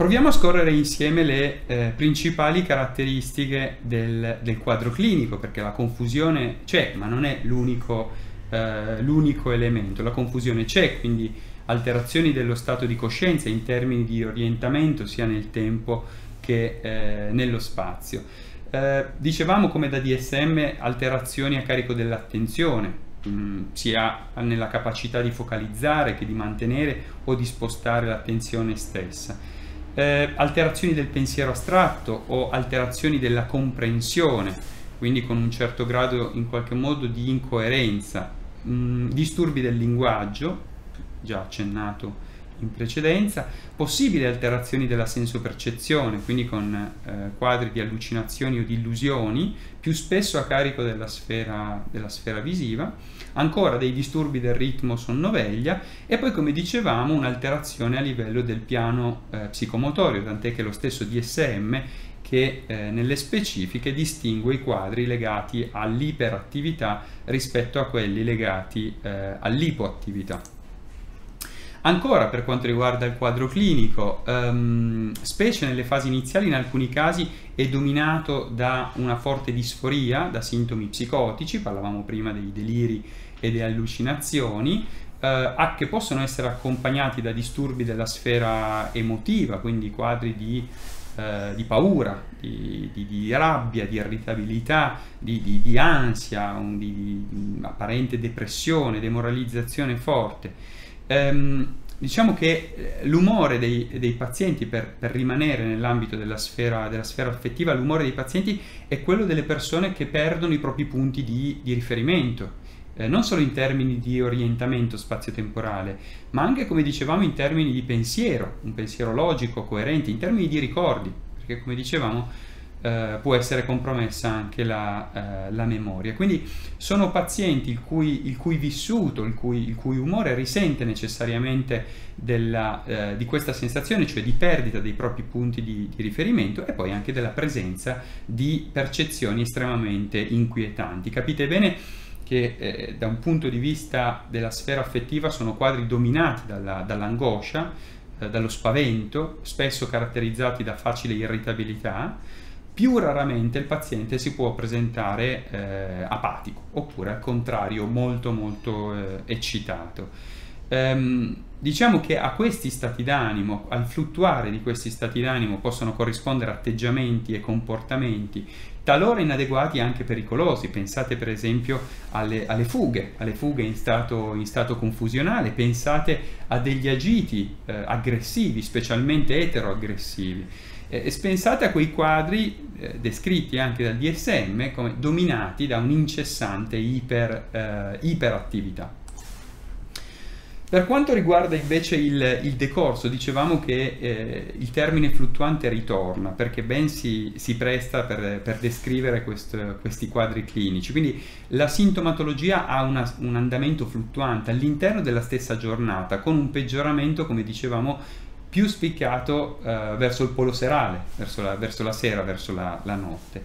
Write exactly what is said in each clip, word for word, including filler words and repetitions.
Proviamo a scorrere insieme le eh, principali caratteristiche del, del quadro clinico, perché la confusione c'è, ma non è l'unico eh, l'unico elemento. La confusione c'è, quindi alterazioni dello stato di coscienza in termini di orientamento sia nel tempo che eh, nello spazio. Eh, dicevamo come da D S M alterazioni a carico dell'attenzione, sia nella capacità di focalizzare che di mantenere o di spostare l'attenzione stessa, eh, alterazioni del pensiero astratto o alterazioni della comprensione, quindi con un certo grado in qualche modo di incoerenza, mh, disturbi del linguaggio, già accennato in precedenza, possibili alterazioni della sensopercezione, quindi con eh, quadri di allucinazioni o di illusioni, più spesso a carico della sfera, della sfera visiva, ancora dei disturbi del ritmo sonno-veglia e poi, come dicevamo, un'alterazione a livello del piano eh, psicomotorio, tant'è che lo stesso D S M che eh, nelle specifiche distingue i quadri legati all'iperattività rispetto a quelli legati eh, all'ipoattività. Ancora per quanto riguarda il quadro clinico, ehm, specie nelle fasi iniziali in alcuni casi è dominato da una forte disforia, da sintomi psicotici, parlavamo prima dei deliri e delle allucinazioni, eh, che possono essere accompagnati da disturbi della sfera emotiva, quindi quadri di, eh, di paura, di, di, di rabbia, di irritabilità, di, di, di ansia, un, di, di apparente depressione, demoralizzazione forte. Diciamo che l'umore dei, dei pazienti, per, per rimanere nell'ambito della sfera, della sfera affettiva, l'umore dei pazienti è quello delle persone che perdono i propri punti di, di riferimento, eh, non solo in termini di orientamento spazio-temporale, ma anche, come dicevamo, in termini di pensiero, un pensiero logico, coerente, in termini di ricordi, perché, come dicevamo, eh, può essere compromessa anche la, eh, la memoria. Quindi sono pazienti il cui, il cui vissuto, il cui, il cui umore risente necessariamente della, eh, di questa sensazione, cioè di perdita dei propri punti di, di riferimento e poi anche della presenza di percezioni estremamente inquietanti. Capite bene che eh, da un punto di vista della sfera affettiva sono quadri dominati dalla, dall'angoscia, eh, dallo spavento, spesso caratterizzati da facile irritabilità. Più raramente il paziente si può presentare eh, apatico, oppure al contrario molto molto eh, eccitato. Ehm, diciamo che a questi stati d'animo, al fluttuare di questi stati d'animo, possono corrispondere atteggiamenti e comportamenti talora inadeguati e anche pericolosi. Pensate per esempio alle, alle fughe, alle fughe in stato, in stato confusionale, pensate a degli agiti eh, aggressivi, specialmente eteroaggressivi. E pensate a quei quadri eh, descritti anche dal D S M come dominati da un'incessante iper, eh, iperattività. Per quanto riguarda invece il, il decorso, dicevamo che eh, il termine fluttuante ritorna, perché ben si, si presta per, per descrivere questo, questi quadri clinici. Quindi la sintomatologia ha una, un andamento fluttuante all'interno della stessa giornata, con un peggioramento, come dicevamo, più spiccato eh, verso il polo serale, verso la, verso la sera, verso la, la notte.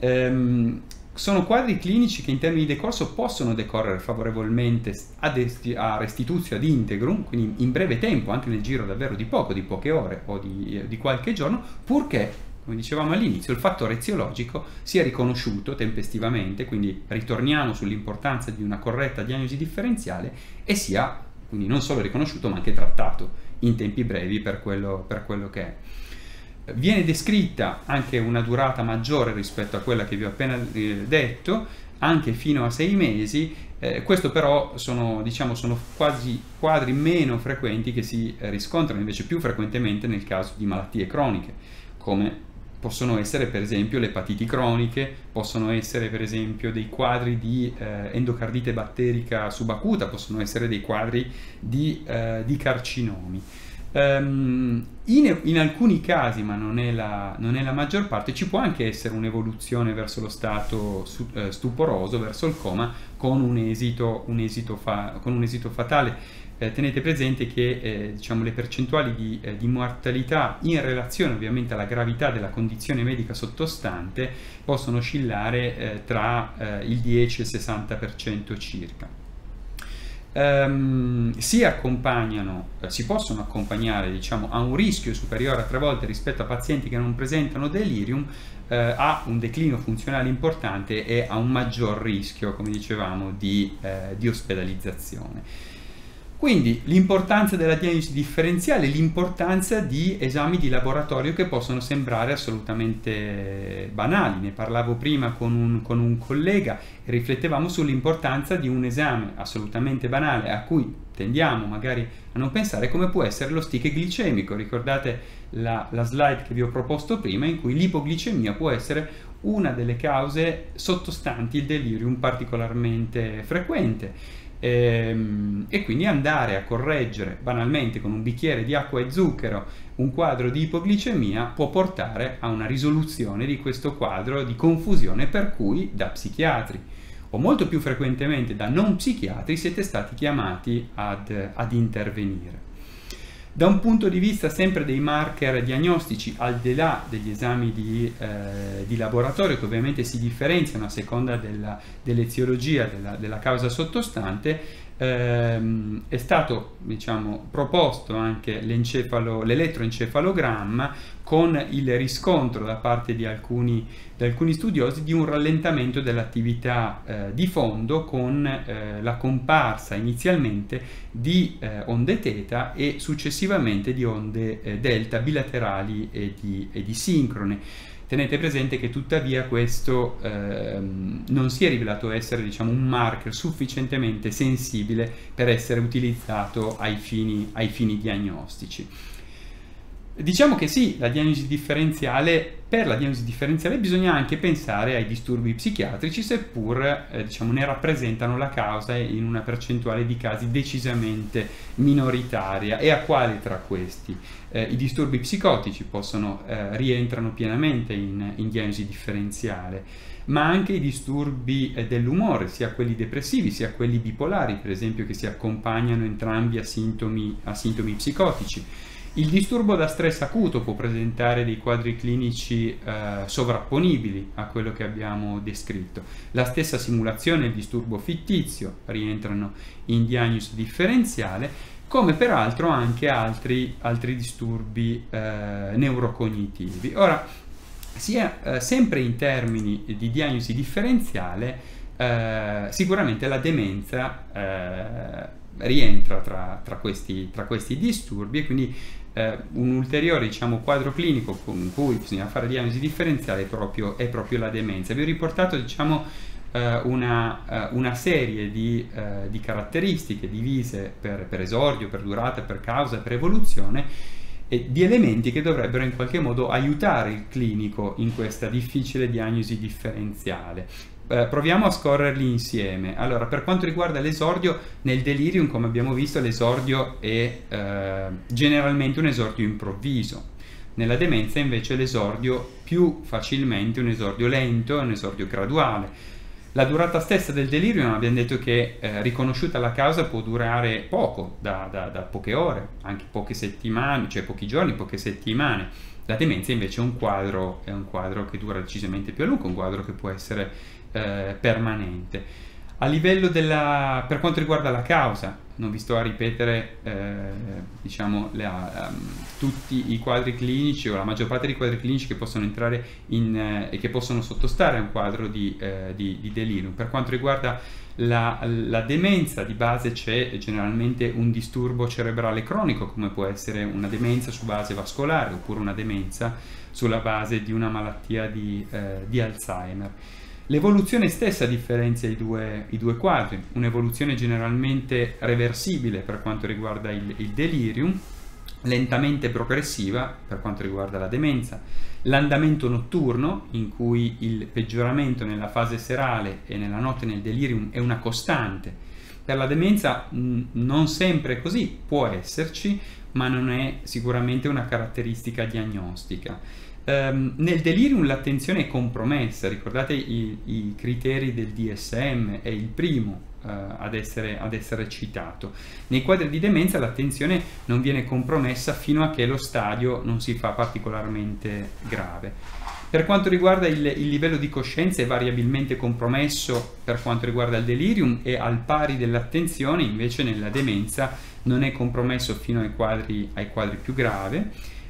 Ehm, sono quadri clinici che in termini di decorso possono decorrere favorevolmente a, a restituzio ad integrum, quindi in breve tempo, anche nel giro davvero di poco, di poche ore o di, di qualche giorno, purché, come dicevamo all'inizio, il fattore eziologico sia riconosciuto tempestivamente, quindi ritorniamo sull'importanza di una corretta diagnosi differenziale, e sia quindi non solo riconosciuto ma anche trattato in tempi brevi per quello, per quello che è. Viene descritta anche una durata maggiore rispetto a quella che vi ho appena eh, detto, anche fino a sei mesi, eh, questo però sono, diciamo, sono quasi quadri meno frequenti che si eh, riscontrano invece più frequentemente nel caso di malattie croniche, come possono essere per esempio le epatiti croniche, possono essere per esempio dei quadri di eh, endocardite batterica subacuta, possono essere dei quadri di, eh, di carcinomi. Um, in, in alcuni casi, ma non è, la, non è la maggior parte, ci può anche essere un'evoluzione verso lo stato su, eh, stuporoso, verso il coma, con un esito, un esito, fa, con un esito fatale. Tenete presente che eh, diciamo, le percentuali di, eh, di mortalità in relazione ovviamente alla gravità della condizione medica sottostante possono oscillare eh, tra eh, il dieci e il sessanta per cento circa. ehm, si accompagnano, eh, si possono accompagnare, diciamo, a un rischio superiore a tre volte rispetto a pazienti che non presentano delirium, eh, a un declino funzionale importante e a un maggior rischio, come dicevamo, di, eh, di ospedalizzazione. Quindi l'importanza della diagnosi differenziale, l'importanza di esami di laboratorio che possono sembrare assolutamente banali. Ne parlavo prima con un, con un collega e riflettevamo sull'importanza di un esame assolutamente banale a cui tendiamo magari a non pensare, come può essere lo stick glicemico. Ricordate la, la slide che vi ho proposto prima, in cui l'ipoglicemia può essere una delle cause sottostanti il delirium particolarmente frequente. E quindi andare a correggere banalmente con un bicchiere di acqua e zucchero un quadro di ipoglicemia può portare a una risoluzione di questo quadro di confusione, per cui da psichiatri o molto più frequentemente da non psichiatri siete stati chiamati ad, ad intervenire. Da un punto di vista sempre dei marker diagnostici, al di là degli esami di, eh, di laboratorio, che ovviamente si differenziano a seconda dell'eziologia della, della causa sottostante, ehm, è stato, diciamo, proposto anche l'elettroencefalogramma, con il riscontro da parte di alcuni, di alcuni studiosi di un rallentamento dell'attività eh, di fondo, con eh, la comparsa inizialmente di eh, onde teta e successivamente di onde eh, delta bilaterali e di, e di sincrone. Tenete presente che tuttavia questo eh, non si è rivelato essere, diciamo, un marker sufficientemente sensibile per essere utilizzato ai fini, ai fini diagnostici. Diciamo che sì, la diagnosi differenziale, per la diagnosi differenziale bisogna anche pensare ai disturbi psichiatrici, seppur eh, diciamo, ne rappresentano la causa in una percentuale di casi decisamente minoritaria. E a quali tra questi? Eh, I disturbi psicotici possono, eh, rientrano pienamente in, in diagnosi differenziale, ma anche i disturbi eh, dell'umore, sia quelli depressivi sia quelli bipolari, per esempio, che si accompagnano entrambi a sintomi, a sintomi psicotici. Il disturbo da stress acuto può presentare dei quadri clinici eh, sovrapponibili a quello che abbiamo descritto. La stessa simulazione e il disturbo fittizio rientrano in diagnosi differenziale, come peraltro anche altri, altri disturbi eh, neurocognitivi. Ora, sia eh, sempre in termini di diagnosi differenziale, eh, sicuramente la demenza eh, rientra tra, tra, questi, tra questi disturbi, e quindi eh, un ulteriore, diciamo, quadro clinico con cui bisogna fare diagnosi differenziale è proprio, è proprio la demenza. Vi ho riportato, diciamo, eh, una, eh, una serie di, eh, di caratteristiche divise per, per esordio, per durata, per causa, per evoluzione, e di elementi che dovrebbero in qualche modo aiutare il clinico in questa difficile diagnosi differenziale. Proviamo a scorrerli insieme. Allora, per quanto riguarda l'esordio, nel delirium, come abbiamo visto, l'esordio è eh, generalmente un esordio improvviso. Nella demenza invece l'esordio più facilmente un esordio lento, un esordio graduale. La durata stessa del delirium, abbiamo detto che eh, riconosciuta la causa, può durare poco, da, da, da poche ore, anche poche settimane, cioè pochi giorni, poche settimane. La demenza invece è un quadro, è un quadro che dura decisamente più a lungo, un quadro che può essere Eh, permanente. A livello della, per quanto riguarda la causa, non vi sto a ripetere eh, diciamo la, um, tutti i quadri clinici, o la maggior parte dei quadri clinici che possono entrare in eh, e che possono sottostare a un quadro di, eh, di, di delirium. Per quanto riguarda la, la demenza, di base c'è generalmente un disturbo cerebrale cronico, come può essere una demenza su base vascolare, oppure una demenza sulla base di una malattia di, eh, di Alzheimer. L'evoluzione stessa differenzia i due, i due quadri, un'evoluzione generalmente reversibile per quanto riguarda il, il delirium, lentamente progressiva per quanto riguarda la demenza, l'andamento notturno, in cui il peggioramento nella fase serale e nella notte nel delirium è una costante. Per la demenza mh, non sempre così, può esserci, ma non è sicuramente una caratteristica diagnostica. Um, nel delirium l'attenzione è compromessa. Ricordate i, i criteri del D S M, è il primo uh, ad, essere, ad essere citato. Nei quadri di demenza l'attenzione non viene compromessa fino a che lo stadio non si fa particolarmente grave. Per quanto riguarda il, il livello di coscienza è variabilmente compromesso per quanto riguarda il delirium, e al pari dell'attenzione invece nella demenza non è compromesso fino ai quadri, ai quadri più gravi.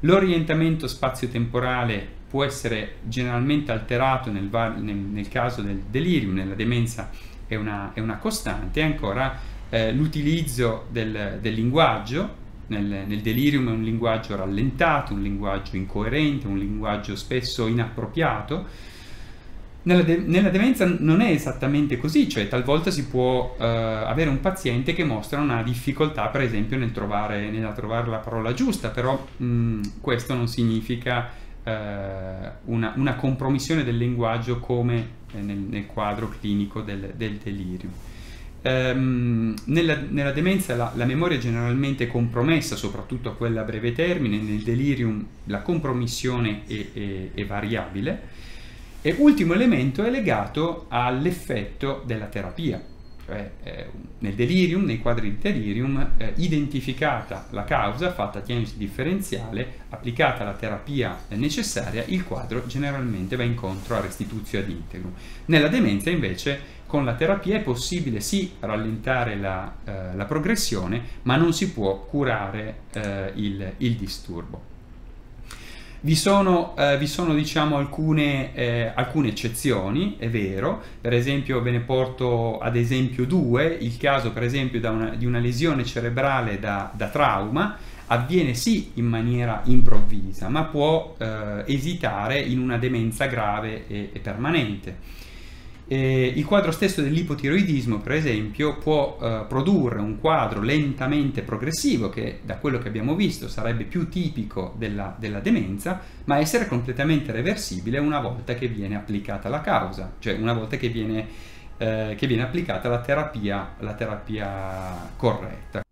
L'orientamento spazio-temporale può essere generalmente alterato nel, nel, nel caso del delirium, nella demenza è una, è una costante. Ancora eh, l'utilizzo del, del linguaggio. Nel, nel delirium è un linguaggio rallentato, un linguaggio incoerente, un linguaggio spesso inappropriato. Nella, de nella demenza non è esattamente così, cioè talvolta si può eh, avere un paziente che mostra una difficoltà per esempio nel trovare, nel trovare la parola giusta, però mh, questo non significa eh, una, una compromissione del linguaggio come eh, nel, nel quadro clinico del, del delirium. Ehm, nella, nella demenza la, la memoria è generalmente compromessa, soprattutto a quella a breve termine. Nel delirium la compromissione è, è, è variabile. E ultimo elemento è legato all'effetto della terapia, cioè eh, nel delirium, nei quadri di delirium, eh, identificata la causa, fatta diagnosi differenziale, applicata la terapia necessaria, il quadro generalmente va incontro a restituzione ad integrum. Nella demenza invece con la terapia è possibile sì rallentare la, eh, la progressione, ma non si può curare eh, il, il disturbo. Vi sono, eh, vi sono diciamo, alcune, eh, alcune eccezioni, è vero, per esempio ve ne porto ad esempio due. Il caso per esempio da una, di una lesione cerebrale da, da trauma avviene sì in maniera improvvisa, ma può eh, esitare in una demenza grave e, e permanente. Eh, il quadro stesso dell'ipotiroidismo per esempio può eh, produrre un quadro lentamente progressivo che da quello che abbiamo visto sarebbe più tipico della, della demenza, ma essere completamente reversibile una volta che viene applicata la causa, cioè una volta che viene, eh, che viene applicata la terapia, la terapia corretta.